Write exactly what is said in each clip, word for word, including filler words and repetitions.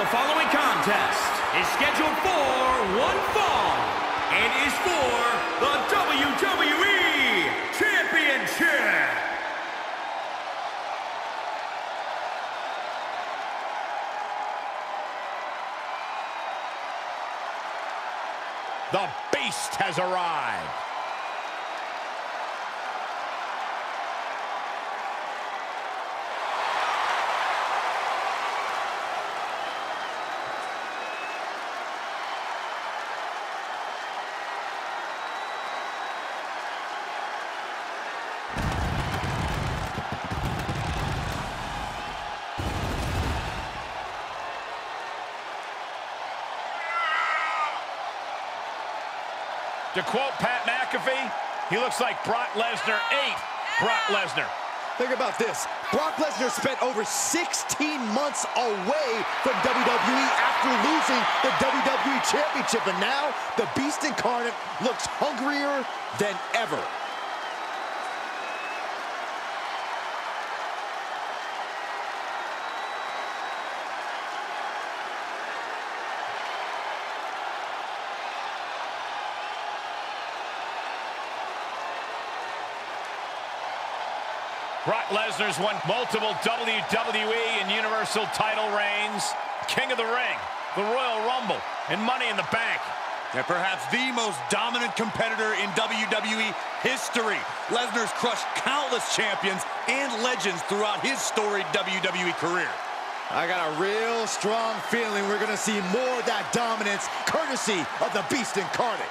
The following contest is scheduled for one fall and is for the W W E Championship. The Beast has arrived. To quote Pat McAfee, he looks like Brock Lesnar ate Brock Lesnar. Think about this. Brock Lesnar spent over sixteen months away from W W E after losing the W W E Championship, and now the Beast Incarnate looks hungrier than ever. Brock Lesnar's won multiple W W E and Universal title reigns, King of the Ring, the Royal Rumble, and Money in the Bank. And perhaps the most dominant competitor in W W E history. Lesnar's crushed countless champions and legends throughout his storied W W E career. I got a real strong feeling we're going to see more of that dominance courtesy of the Beast Incarnate.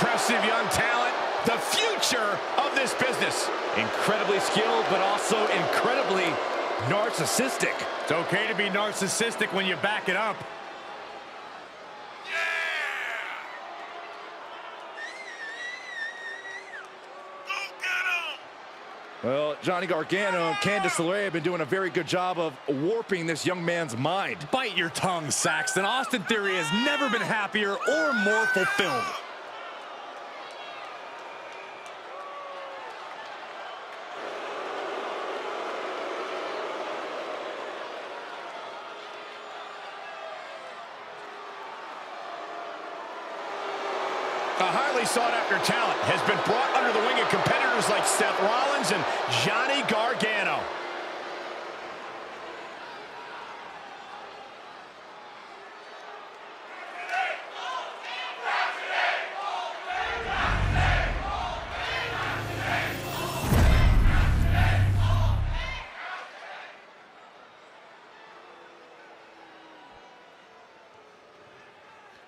Impressive young talent, the future of this business. Incredibly skilled, but also incredibly narcissistic. It's okay to be narcissistic when you back it up. Yeah! Go get him! Well, Johnny Gargano and Candice LeRae have been doing a very good job of warping this young man's mind. Bite your tongue, Saxton. Austin Theory has never been happier or more fulfilled. A highly sought-after talent has been brought under the wing of competitors like Seth Rollins and Johnny Gargano.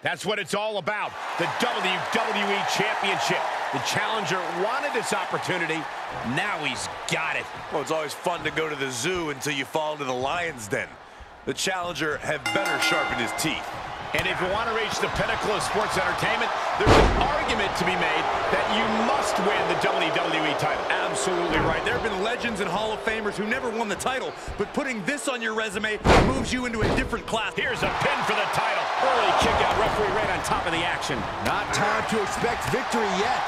That's what it's all about, the W W E Championship. The challenger wanted this opportunity, now he's got it. Well, it's always fun to go to the zoo until you fall into the lion's den. The challenger had better sharpen his teeth. And if you want to reach the pinnacle of sports entertainment, there's an argument to be made that you must win the W W E title. Absolutely right. There have been legends and Hall of Famers who never won the title, but putting this on your resume moves you into a different class. Here's a pin for the title. Early kick out. Referee right on top of the action. Not time to expect victory yet.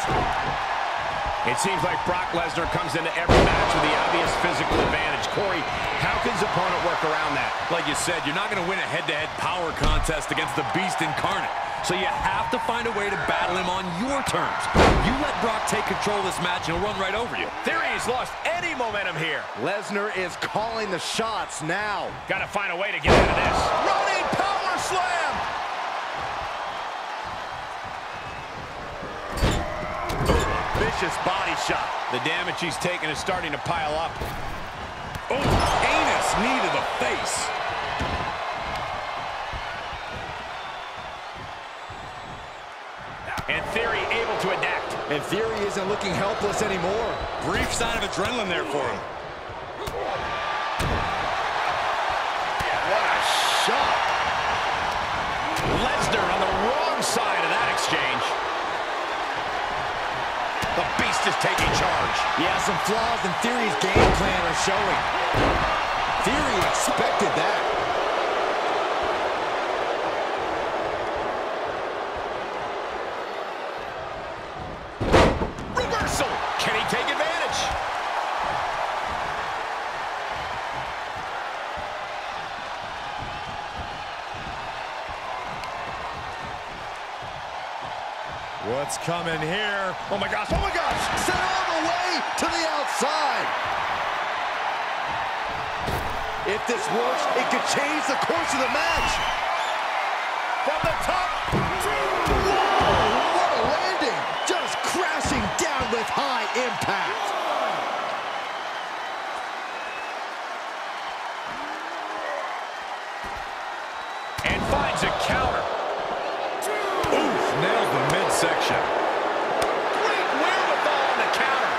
It seems like Brock Lesnar comes into every match with the obvious physical advantage. Corey, how can his opponent work around that? Like you said, you're not going to win a head-to-head power contest against the Beast Incarnate. So you have to find a way to battle him on your terms. You let Brock take control of this match and he'll run right over you. Theory's lost any momentum here. Lesnar is calling the shots now. Got to find a way to get out of this. Running power slam! Vicious body shot. The damage he's taken is starting to pile up. Oh, heinous knee to the face. And Theory able to adapt. And Theory isn't looking helpless anymore. Brief sign of adrenaline there for him. What a shot. Lesnar on the wrong side of that exchange. The Beast is taking charge. Yeah, some flaws in Theory's game plan are showing. Theory expected that. What's coming here? Oh my gosh, oh my gosh! Sent all the way to the outside! If this works, it could change the course of the match! From the top! Whoa! What a landing! Just crashing down with high impact! And finds a counter. Oof, nailed the midsection. Great wherewithal on the counter.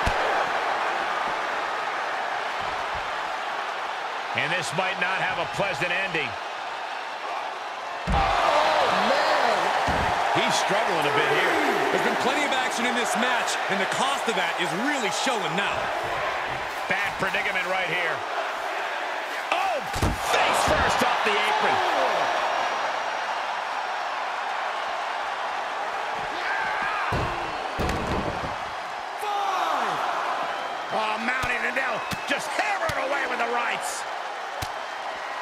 And this might not have a pleasant ending. Oh, man. He's struggling a bit here. There's been plenty of action in this match, and the cost of that is really showing now. Bad predicament right here. Oh, face first off the apron. Just hammered away with the rights.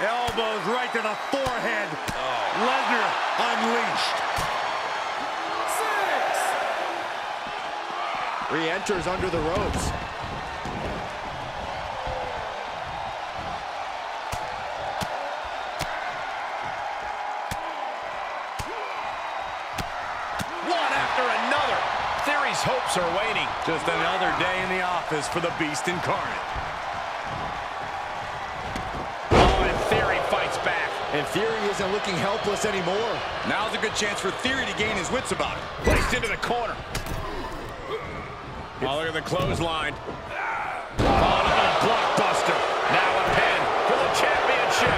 Elbows right to the forehead. Oh. Lesnar unleashed. Six. Re-enters under the ropes. One after another. Theory's hopes are waning. Just another day in the office for the Beast Incarnate. And Theory isn't looking helpless anymore. Now's a good chance for Theory to gain his wits about it. Placed into the corner. Oh, look at the clothesline. Oh, another blockbuster. Now a pin for the championship.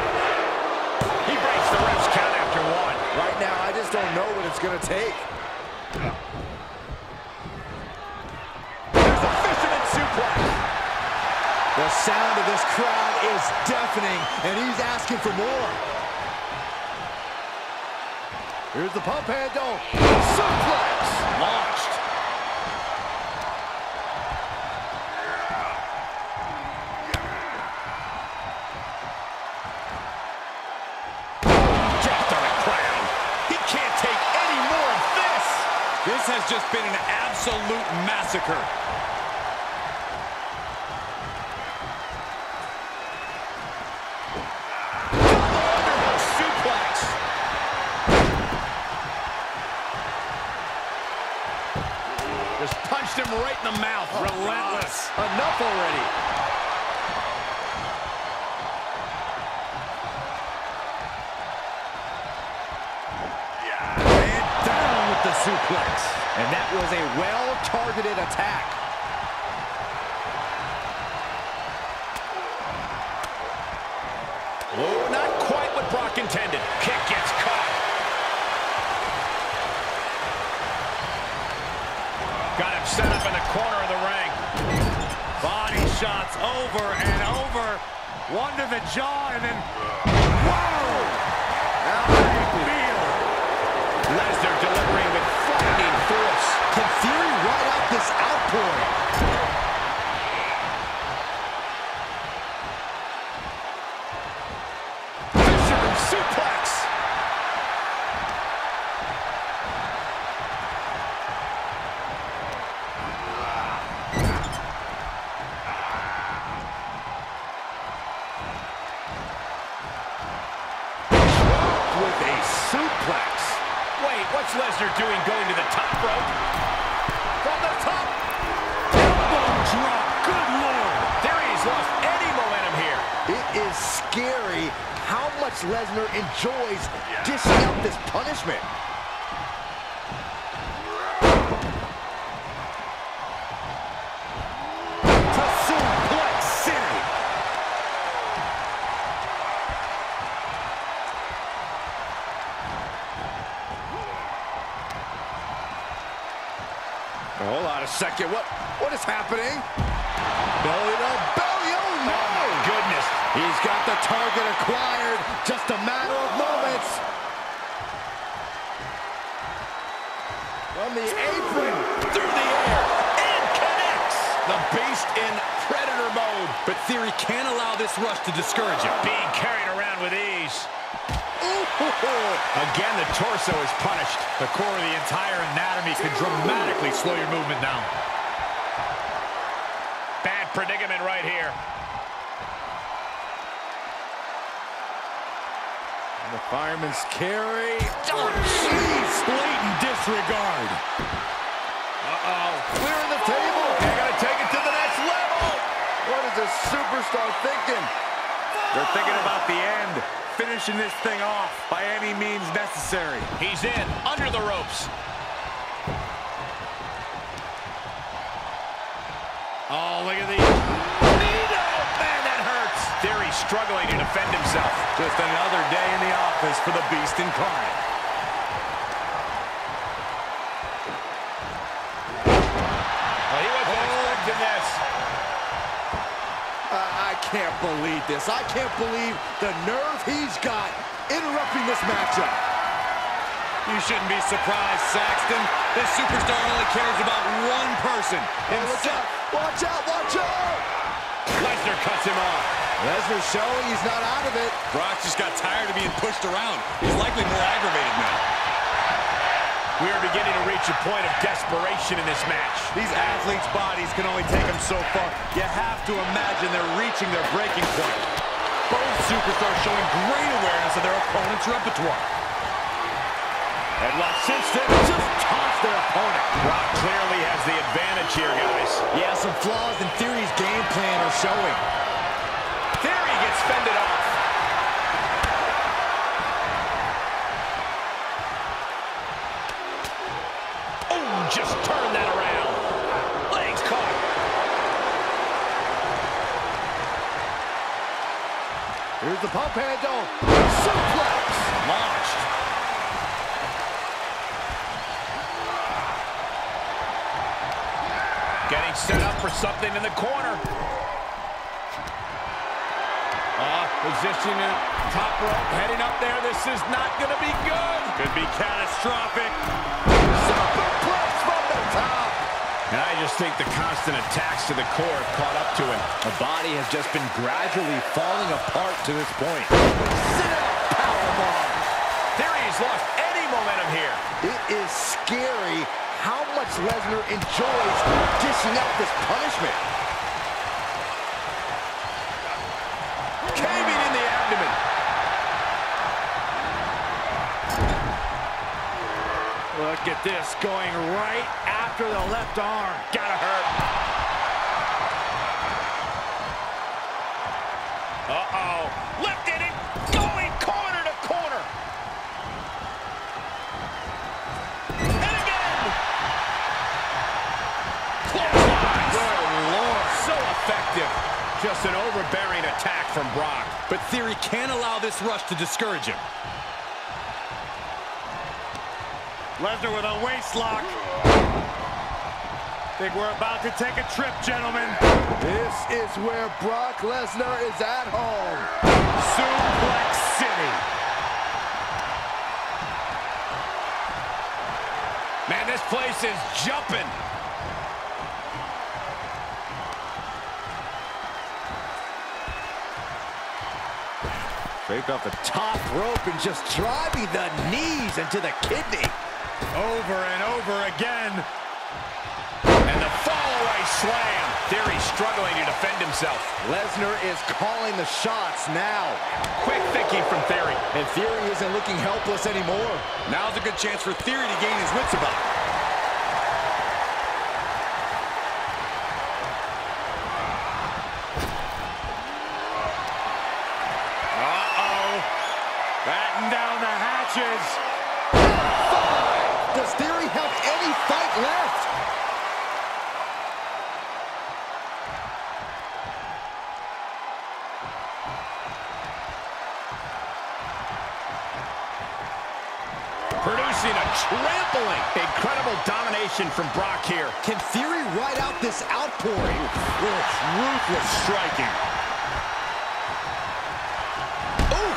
He breaks the ref's count after one. Right now, I just don't know what it's going to take. There's a fisherman suplex. The sound of this crowd is deafening, and he's asking for more. Here's the pump handle. Suplex! Launched. Dropped on the crowd. He can't take any more of this. This has just been an absolute massacre. Him right in the mouth. Oh, relentless. God. Enough already. Yeah. And down with the suplex. And that was a well-targeted attack. Whoa, not quite what Brock intended. Kick gets caught. Got him set up in the corner of the ring. Body shots over and over. One to the jaw and then... Whoa! Feel. Lesnar delivering with frightening force. Can Theory ride out this outpouring? Fisherman suplex! What's Lesnar doing going to the top rope? From the top! Elbow drop! Good lord! Theory has lost any momentum here. It is scary how much Lesnar enjoys yeah. dishing out this punishment. To Suplex City! Hold on a second. What what is happening? Belly to belly. Oh no! Oh my goodness. He's got the target acquired. Just a matter of moments. From the apron through the air and connects. The Beast in predator mode. But Theory can't allow this rush to discourage him. Being carried around with ease. Ooh. Again, the torso is punished. The core of the entire anatomy can dramatically slow your movement down. Bad predicament right here. And the fireman's carry. Oh, jeez! Blatant disregard. Uh-oh. Clearing the table. They're going to take it to the next level. What is this superstar thinking? They're thinking about the end. Finishing this thing off by any means necessary. He's in, under the ropes. Oh, look at the knee. Oh, man, that hurts. Theory struggling to defend himself. Just another day in the office for the Beast Incarnate. Oh, he wasn't oh. expecting this. I can't believe this. I can't believe the nerve he's got interrupting this matchup. You shouldn't be surprised, Saxton. This superstar only cares about one person. And watch out, watch out, watch out! Lesnar cuts him off. Lesnar's showing he's not out of it. Brock just got tired of being pushed around. He's likely more aggravated now. We are beginning to reach a point of desperation in this match. These athletes' bodies can only take them so far. You have to imagine they're reaching their breaking point. Both superstars showing great awareness of their opponent's repertoire. Headlock Simpson just tossed their opponent. Brock clearly has the advantage here, guys. Yeah, some flaws in Theory's game plan are showing. Theory gets fended off. Just turn that around. Legs caught. Here's the pump handle. Suplex. Launched. Getting set up for something in the corner. Uh, positioning in top rope. Heading up there. This is not going to be good. Could be catastrophic. Superplex. And I just think the constant attacks to the core have caught up to him. The body has just been gradually falling apart to this point. Powerbomb. Theory has lost any momentum here. It is scary how much Lesnar enjoys dishing out this punishment. Caving in the abdomen. Look at this, going right after the left arm. Gotta hurt. Uh-oh. Lifted it, going corner to corner. And again. Close line. Good Lord. So effective. Just an overbearing attack from Brock. But Theory can't allow this rush to discourage him. Lesnar with a waist lock. Think we're about to take a trip, gentlemen. This is where Brock Lesnar is at home. Suplex City. Man, this place is jumping. Draped off the top rope and just driving the knees into the kidney. Over and over again. And the follow-away slam. Theory struggling to defend himself. Lesnar is calling the shots now. Quick thinking from Theory. And Theory isn't looking helpless anymore. Now's a good chance for Theory to gain his wits about it. Uh-oh. Batten down the hatches. Does Theory have any fight left? Producing a trampling. Incredible domination from Brock here. Can Theory ride out this outpouring? With ruthless striking. Ooh!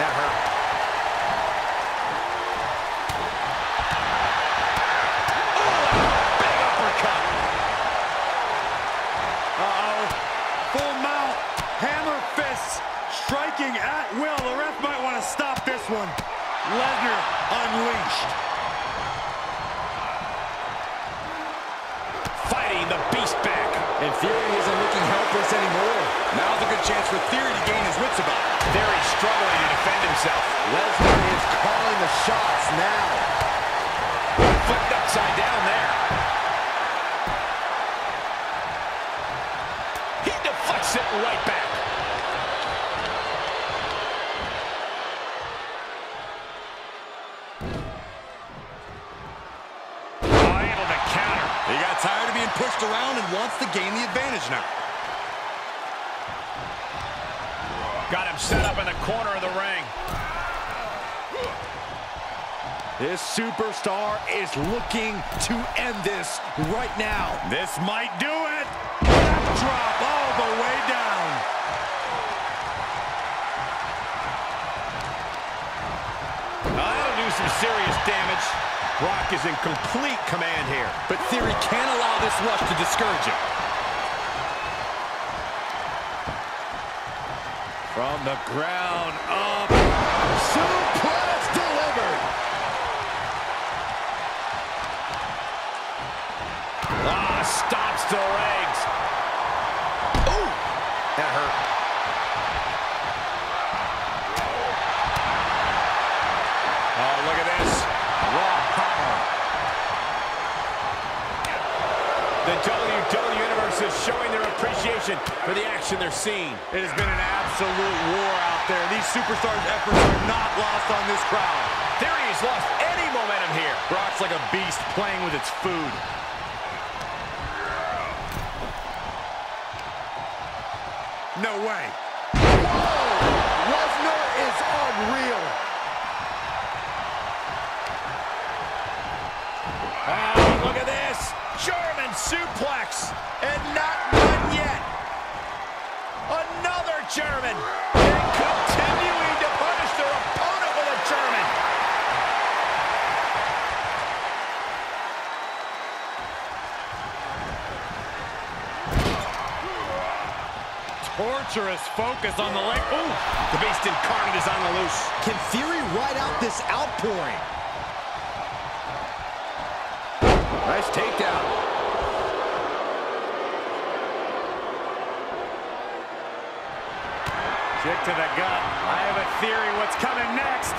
That hurt. At will, the ref might want to stop this one. Lesnar unleashed. Fighting the beast back. And Theory isn't looking helpless anymore. Now's a good chance for Theory to gain his wits about. Theory's struggling to defend himself. Lesnar is calling the shots now. Flipped upside down there. He deflects it right back. Pushed around and wants to gain the advantage now. Got him set up in the corner of the ring. This superstar is looking to end this right now. This might do it. Backdrop all the way down. Now that'll do some serious damage. Brock is in complete command here. But Theory can't allow this rush to discourage him. From the ground up. Suplex delivered. Ah, stops the legs. Ooh, that hurt. The W W E Universe is showing their appreciation for the action they're seeing. It has been an absolute war out there. These superstars' efforts are not lost on this crowd. Theory has lost any momentum here. Brock's like a beast playing with its food. No way. Whoa! Lesnar is unreal. Oh, look at this. German suplex, and not done yet. Another German, and continuing to punish their opponent with a German. Torturous focus on the leg. Ooh, the Beast Incarnate is on the loose. Can Theory ride out this outpouring? Nice takedown. Kick to the gut. I have a theory what's coming next.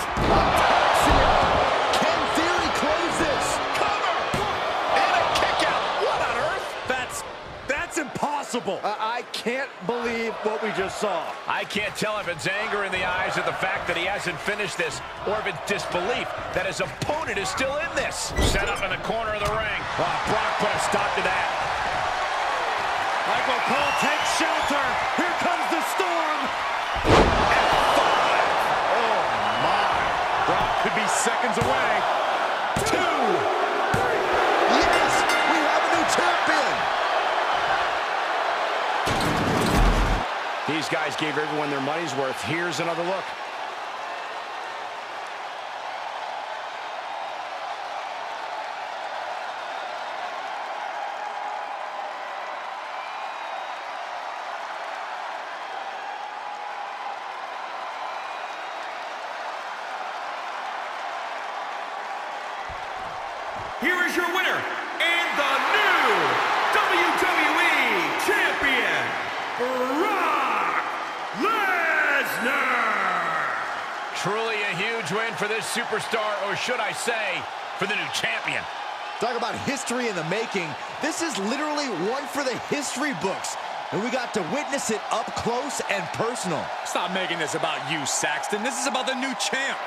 Can Theory close this? Cover! And a kick out. What on earth? That's, that's impossible. Uh, I can't believe what we just saw. I can't tell if it's anger in the eyes of the fact that he hasn't finished this, or if it's disbelief that his opponent is still in this. Set up in the corner of the ring. Oh, Brock put a stop to that. Michael Cole takes shelter. Here comes the storm. And five. Oh, my. Brock could be seconds away. Two. Yes, we have a new champion. These guys gave everyone their money's worth. Here's another look. Here is your winner, and the new W W E Champion, Brock Lesnar! Truly a huge win for this superstar, or should I say, for the new champion. Talk about history in the making. This is literally one for the history books, and we got to witness it up close and personal. Stop making this about you, Saxton. This is about the new champ.